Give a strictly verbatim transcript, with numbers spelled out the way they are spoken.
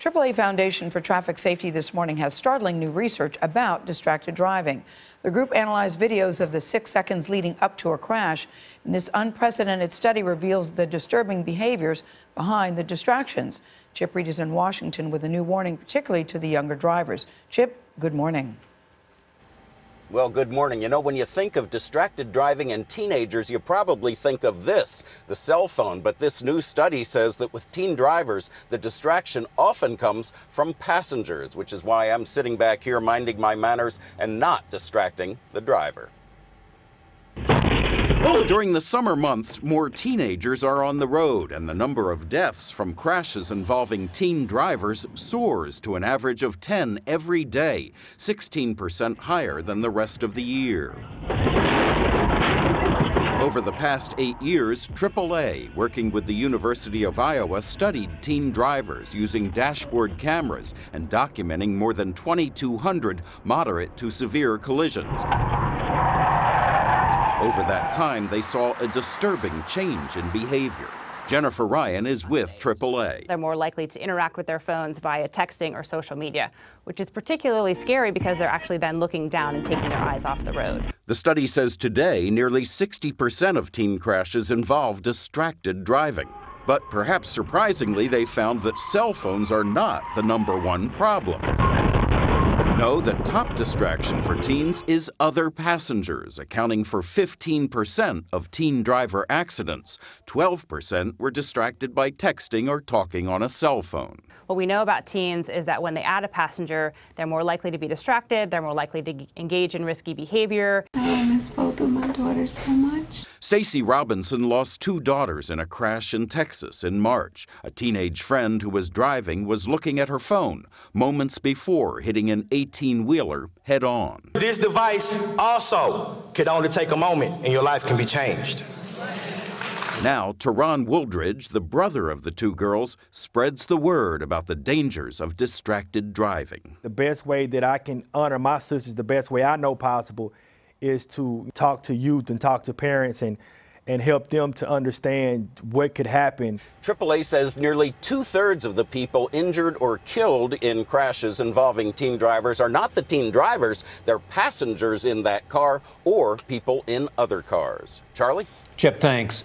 triple A Foundation for Traffic Safety this morning has startling new research about distracted driving. The group analyzed videos of the six seconds leading up to a crash, and this unprecedented study reveals the disturbing behaviors behind the distractions. Chip Reid is in Washington with a new warning, particularly to the younger drivers. Chip, good morning. Well, good morning. You know, when you think of distracted driving in teenagers, you probably think of this, the cell phone. But this new study says that with teen drivers, the distraction often comes from passengers, which is why I'm sitting back here minding my manners and not distracting the driver. During the summer months, more teenagers are on the road, and the number of deaths from crashes involving teen drivers soars to an average of ten every day, sixteen percent higher than the rest of the year. Over the past eight years, triple A, working with the University of Iowa, studied teen drivers using dashboard cameras and documenting more than twenty-two hundred moderate to severe collisions. Over that time, they saw a disturbing change in behavior. Jennifer Ryan is with triple A. They're more likely to interact with their phones via texting or social media, which is particularly scary because they're actually then looking down and taking their eyes off the road. The study says today, nearly sixty percent of teen crashes involve distracted driving. But perhaps surprisingly, they found that cell phones are not the number one problem. No, the top distraction for teens is other passengers, accounting for fifteen percent of teen driver accidents. twelve percent were distracted by texting or talking on a cell phone. What we know about teens is that when they add a passenger, they're more likely to be distracted, they're more likely to engage in risky behavior. I miss both of my daughters so much. Stacey Robinson lost two daughters in a crash in Texas in March. A teenage friend who was driving was looking at her phone moments before hitting an eighteen-wheeler head-on. This device also could only take a moment, and your life can be changed. Now, Taron Wooldridge, the brother of the two girls, spreads the word about the dangers of distracted driving. The best way that I can honor my sisters, the best way I know possible, is to talk to youth and talk to parents and and help them to understand what could happen. triple A says nearly two-thirds of the people injured or killed in crashes involving teen drivers are not the teen drivers, they're passengers in that car or people in other cars. Charlie? Chip, thanks.